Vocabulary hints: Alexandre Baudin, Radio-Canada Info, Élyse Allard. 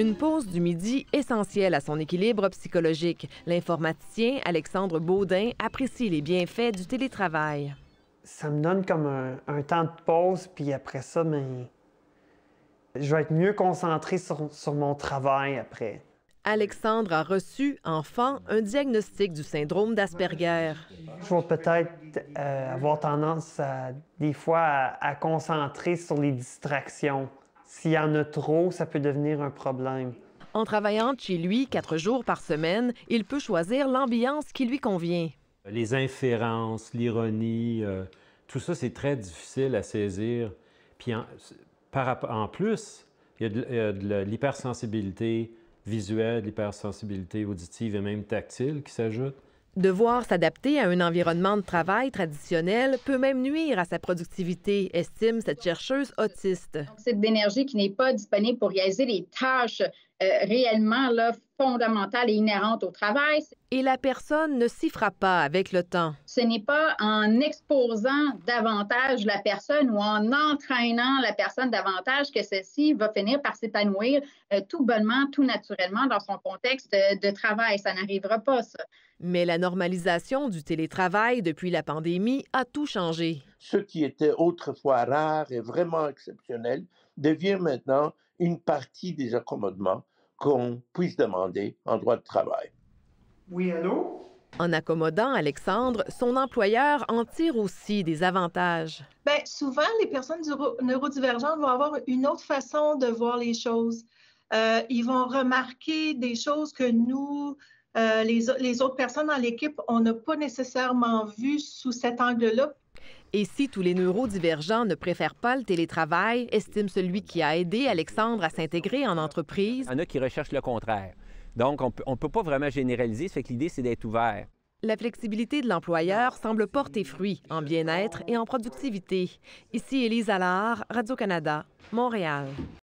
Une pause du midi essentielle à son équilibre psychologique. L'informaticien Alexandre Baudin apprécie les bienfaits du télétravail. Ça me donne comme un temps de pause, puis après ça, je vais être mieux concentré sur mon travail après. Alexandre a reçu, enfant, un diagnostic du syndrome d'Asperger. Je vais peut-être avoir tendance, à concentrer sur les distractions. S'il y en a trop, ça peut devenir un problème. En travaillant chez lui 4 jours par semaine, il peut choisir l'ambiance qui lui convient. Les inférences, l'ironie, tout ça, c'est très difficile à saisir. Puis en plus, il y a de l'hypersensibilité visuelle, l'hypersensibilité auditive et même tactile qui s'ajoute. Devoir s'adapter à un environnement de travail traditionnel peut même nuire à sa productivité, estime cette chercheuse autiste. C'est d'énergie qui n'est pas disponible pour réaliser les tâches réellement fondamentales et inhérentes au travail. Et la personne ne s'y fera pas avec le temps. Ce n'est pas en exposant davantage la personne ou en entraînant la personne davantage que celle-ci va finir par s'épanouir tout bonnement, tout naturellement dans son contexte de travail. Ça n'arrivera pas, ça. Mais la normalisation du télétravail depuis la pandémie a tout changé. Ce qui était autrefois rare et vraiment exceptionnel devient maintenant une partie des accommodements qu'on puisse demander en droit de travail. Oui, allô? En accommodant Alexandre, son employeur en tire aussi des avantages. Bien, souvent, les personnes neurodivergentes vont avoir une autre façon de voir les choses. Ils vont remarquer des choses que nous... les autres personnes dans l'équipe, on n'a pas nécessairement vu sous cet angle-là. Et si tous les neurodivergents ne préfèrent pas le télétravail, estime celui qui a aidé Alexandre à s'intégrer en entreprise. Il y en a qui recherchent le contraire. Donc, on ne peut pas vraiment généraliser, ça fait que l'idée, c'est d'être ouvert. La flexibilité de l'employeur semble porter fruit en bien-être et en productivité. Ici Élyse Allard, Radio-Canada, Montréal.